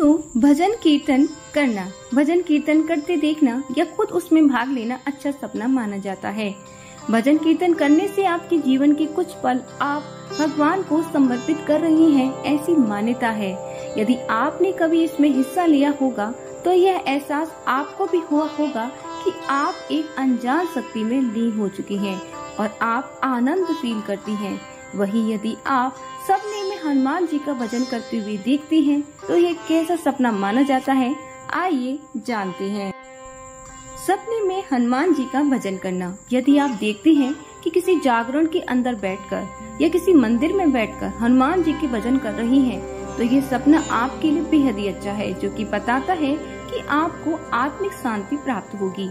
दोस्तों भजन कीर्तन करते देखना या खुद उसमें भाग लेना अच्छा सपना माना जाता है। भजन कीर्तन करने से आपके जीवन के कुछ पल आप भगवान को समर्पित कर रहे हैं, ऐसी मान्यता है। यदि आपने कभी इसमें हिस्सा लिया होगा तो यह एहसास आपको भी हुआ होगा कि आप एक अनजान शक्ति में लीन हो चुकी हैं और आप आनंद फील करती हैं। वही यदि आप सपने में हनुमान जी का भजन करते हुए देखते हैं तो यह कैसा सपना माना जाता है, आइए जानते हैं। सपने में हनुमान जी का भजन करना। यदि आप देखते हैं कि किसी जागरण के अंदर बैठकर या किसी मंदिर में बैठकर हनुमान जी के भजन कर रही हैं, तो ये सपना आपके लिए बेहद ही अच्छा है, जो कि बताता है कि आपको आत्मिक शांति प्राप्त होगी।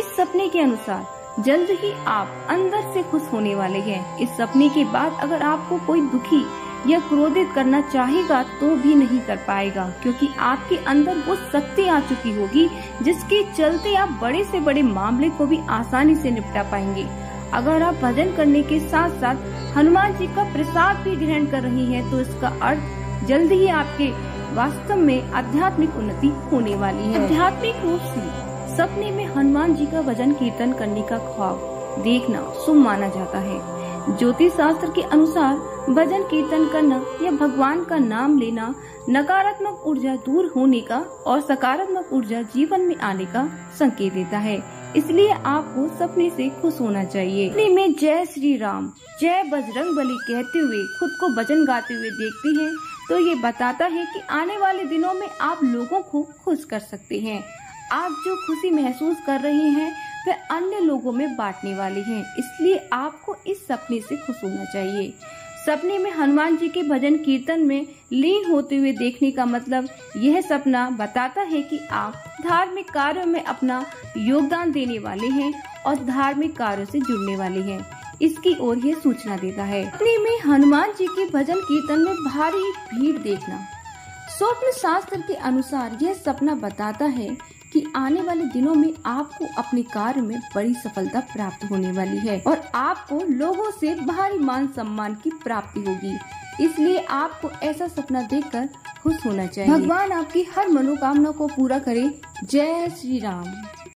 इस सपने के अनुसार जल्द ही आप अंदर से खुश होने वाले हैं। इस सपने के बाद अगर आपको कोई दुखी या क्रोधित करना चाहेगा तो भी नहीं कर पाएगा, क्योंकि आपके अंदर वो शक्ति आ चुकी होगी जिसके चलते आप बड़े से बड़े मामले को भी आसानी से निपटा पाएंगे। अगर आप भजन करने के साथ साथ हनुमान जी का प्रसाद भी ग्रहण कर रही हैं, तो इसका अर्थ जल्द ही आपके वास्तव में आध्यात्मिक उन्नति होने वाली है। आध्यात्मिक रूप से सपने में हनुमान जी का भजन कीर्तन करने का ख्वाब देखना शुभ माना जाता है। ज्योतिष शास्त्र के अनुसार भजन कीर्तन करना या भगवान का नाम लेना नकारात्मक ऊर्जा दूर होने का और सकारात्मक ऊर्जा जीवन में आने का संकेत देता है, इसलिए आपको सपने से खुश होना चाहिए। सपने में जय श्री राम, जय बजरंगबली कहते हुए खुद को भजन गाते हुए देखते हैं तो ये बताता है कि आने वाले दिनों में आप लोगों को खुश कर सकते हैं। आप जो खुशी महसूस कर रहे हैं वह अन्य लोगों में बांटने वाले हैं, इसलिए आपको इस सपने से खुश होना चाहिए। सपने में हनुमान जी के भजन कीर्तन में लीन होते हुए देखने का मतलब यह सपना बताता है कि आप धार्मिक कार्यों में अपना योगदान देने वाले हैं और धार्मिक कार्यों से जुड़ने वाले हैं, इसकी ओर यह सूचना देता है। सपने में हनुमान जी के भजन कीर्तन में भारी भीड़ देखना। स्वप्न शास्त्र के अनुसार यह सपना बताता है कि आने वाले दिनों में आपको अपने कार्य में बड़ी सफलता प्राप्त होने वाली है और आपको लोगों से भारी मान सम्मान की प्राप्ति होगी, इसलिए आपको ऐसा सपना देखकर खुश होना चाहिए। भगवान आपकी हर मनोकामना को पूरा करे। जय श्री राम।